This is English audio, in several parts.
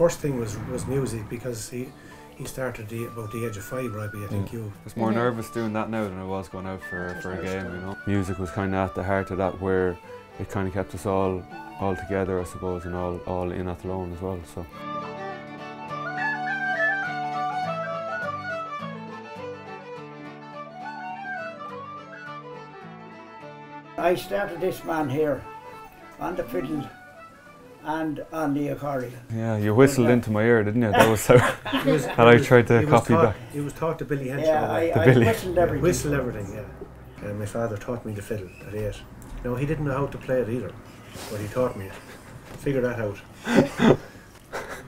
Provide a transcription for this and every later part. first thing was music, because he started about the age of 5, Robbie, I think. Yeah. You. I was more nervous doing that now than I was going out for a game, you know. Music was kind of at the heart of that, where it kind of kept us all together, I suppose, and all in Athlone as well. So. I started this man here on the fiddle and on the accordion. Yeah, you whistled into my ear, didn't you? That was so. And I tried to copy back. It was taught to Billy Henshaw. Yeah, I whistled everything. Whistled everything, yeah. And my father taught me the fiddle at 8. No, he didn't know how to play it either, but he taught me it. Figure that out.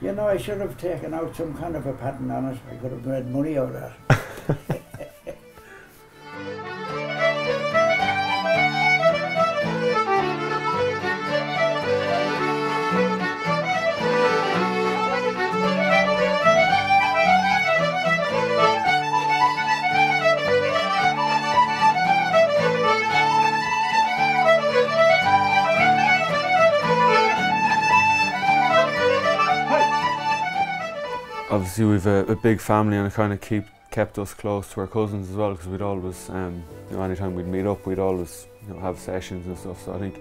You know, I should have taken out some kind of a pattern on it. I could have made money out of that. Obviously, we've a big family, and it kind of kept us close to our cousins as well, because we'd always, you know, anytime we'd meet up, we'd always, you know, have sessions and stuff. So I think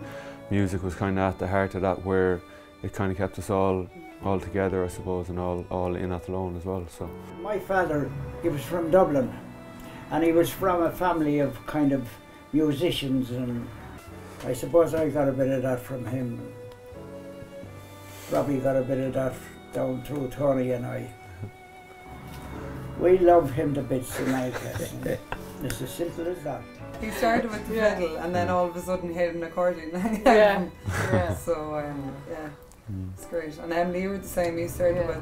music was kind of at the heart of that, where it kind of kept us all together, I suppose, and all in Athlone as well. So my father, he was from Dublin, and he was from a family of kind of musicians, and I suppose I got a bit of that from him. Robbie got a bit of that down through Tony and I. We love him to bits tonight. It's as simple as that. He started with the fiddle, and then all of a sudden hit an accordion. Yeah. Yeah. So yeah, it's great. And Emily, you were the same. You started with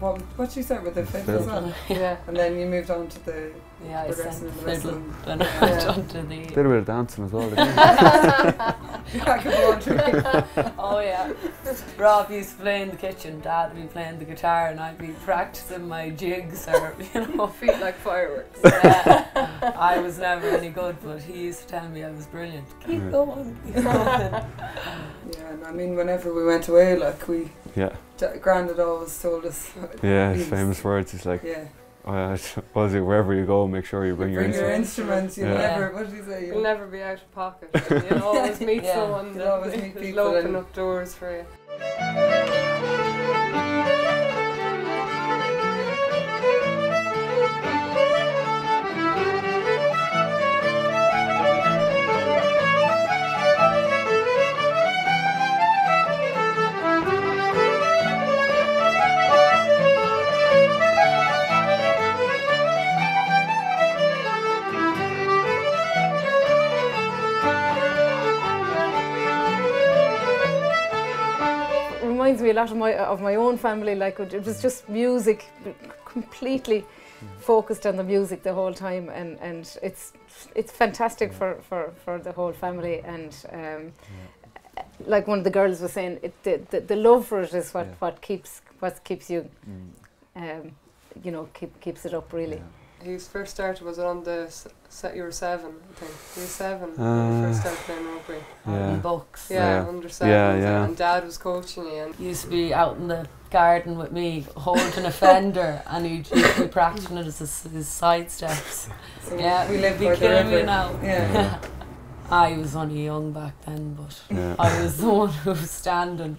what did you start with, the fiddle as well. Yeah. And then you moved on to the progressing and the fiddle, and on to the. Did a bit of dancing as well. I could go on to. Oh yeah. Rob used to play in the kitchen, Dad would be playing the guitar, and I'd be practicing my jigs, or, you know, feet like fireworks. Yeah. I was never any good, but he used to tell me I was brilliant. Keep going, keep going. Yeah, and I mean, whenever we went away, like, we, Grandad always told us. Yeah, his famous words, he's like, wherever you go, make sure you bring your instruments. You'll never, what did he say? You'll never be out of pocket. You'll always meet someone. You'll always meet people. They'll open up doors for you. Reminds me a lot of my own family. Like, it was just music, completely focused on the music the whole time, and it's fantastic for the whole family. And like one of the girls was saying, the love for it is what keeps you, you know, keeps it up really. Yeah. His first start was on the set. You were 7, I think. You were 7 when you first started playing rugby. Yeah. Bucks. Yeah, yeah, under 7. Yeah, yeah. And Dad was coaching you. And he used to be out in the garden with me holding a fender, and he'd be practicing it as his side steps. So yeah, we lived by the river now. Yeah. Yeah. I was only young back then, but I was the one who was standing,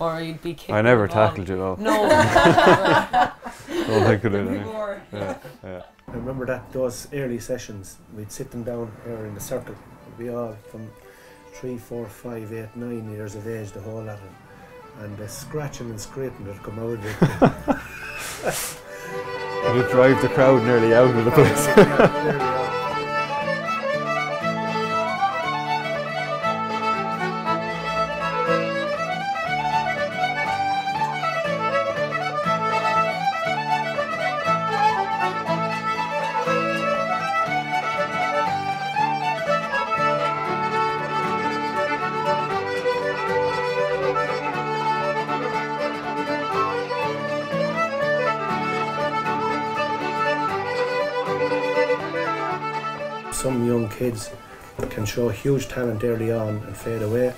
or he'd be kicking. I never tackled you though. No. I could have. Yeah. Yeah. I remember those early sessions, we'd sit them down here in the circle. We'd be all from 3, 4, 5, 8, 9 years of age, the whole lot of them. And the scratching and scraping that come out of it. It would drive the crowd nearly out of the place. Some young kids can show huge talent early on and fade away,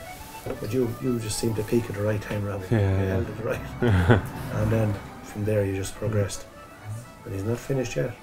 But you just seemed to peak at the right time, Robbie. Yeah. At the right. And then from there you just progressed. But he's not finished yet.